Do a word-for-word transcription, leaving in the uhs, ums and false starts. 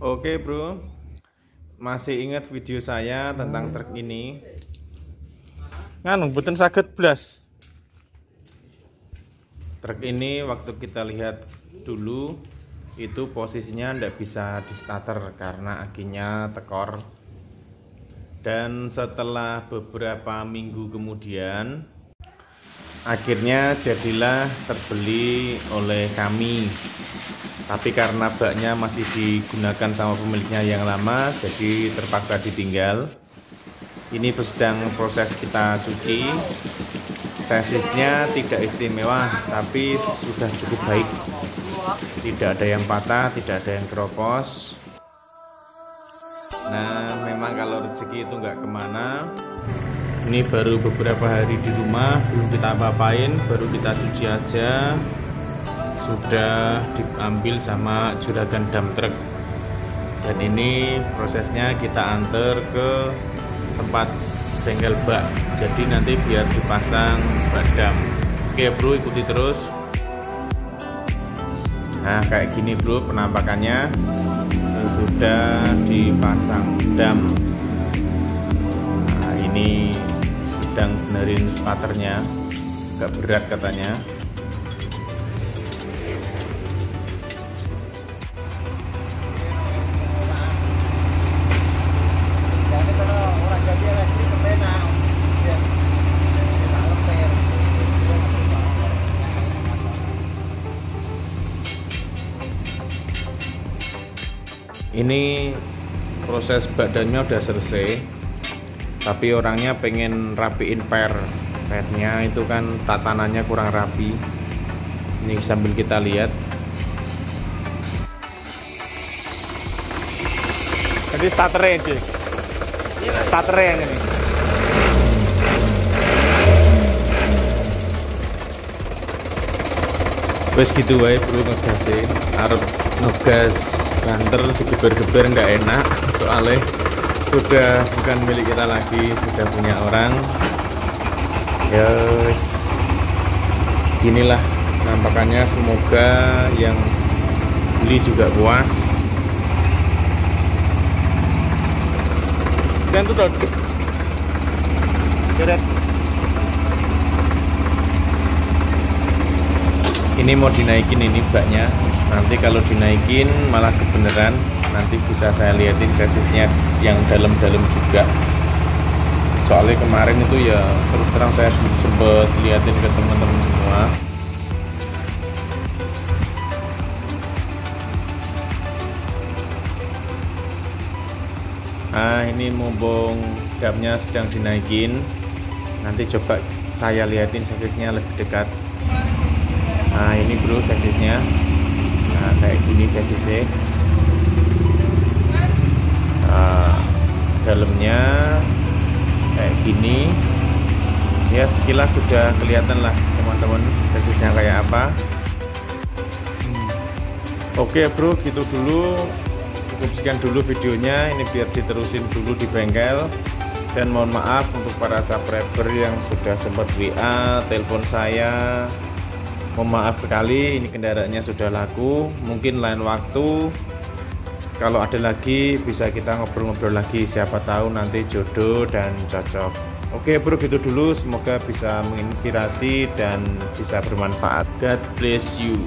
Oke bro, masih ingat video saya tentang truk ini? Nganu buten saged blas. Truk ini waktu kita lihat dulu itu posisinya tidak bisa di starter karena akinya tekor. Dan setelah beberapa minggu kemudian akhirnya jadilah terbeli oleh kami. Tapi karena baknya masih digunakan sama pemiliknya yang lama, jadi terpaksa ditinggal. Ini sedang proses kita cuci. Sasisnya tidak istimewa, tapi sudah cukup baik. Tidak ada yang patah, tidak ada yang keropos. Nah, memang kalau rezeki itu nggak kemana. Ini baru beberapa hari di rumah, belum kita apa-apain, baru kita cuci aja sudah diambil sama juragan dump truk. Dan ini prosesnya kita antar ke tempat bengkel bak, jadi nanti biar dipasang bak dam. Oke bro, ikuti terus. Nah kayak gini bro penampakannya sesudah dipasang dam. Nah ini sedang benerin starternya, agak berat katanya. Ini proses badannya udah selesai, tapi orangnya pengen rapiin per pernya itu kan tatanannya kurang rapi. Ini sambil kita lihat. Jadi starternya aja, starternya yang ini. Wes gitu wae perlu ngegasin, arep ngegas banter digeber-geber nggak enak soalnya sudah bukan milik kita lagi, sudah punya orang. Yes, inilah nampakannya, semoga yang beli juga puas. Dan tuh deret ini mau dinaikin ini baknya. Nanti kalau dinaikin malah kebeneran, nanti bisa saya liatin sasisnya yang dalam-dalam juga. Soalnya kemarin itu ya terus terang saya belum sempet liatin ke teman-teman semua. Nah ini mumpung damnya sedang dinaikin, nanti coba saya liatin sasisnya lebih dekat. Nah ini bro sasisnya. Nah, kayak gini sasisnya. Nah, dalamnya kayak gini. Ya sekilas sudah kelihatan lah teman-teman sasisnya kayak apa. hmm. Oke bro, gitu dulu, cukup sekian dulu videonya. Ini biar diterusin dulu di bengkel. Dan mohon maaf untuk para subscriber yang sudah sempat W A, telepon saya. Mohon maaf sekali, ini kendaraannya sudah laku. Mungkin lain waktu kalau ada lagi bisa kita ngobrol-ngobrol lagi, siapa tahu nanti jodoh dan cocok. Oke bro, gitu dulu, semoga bisa menginspirasi dan bisa bermanfaat. God bless you.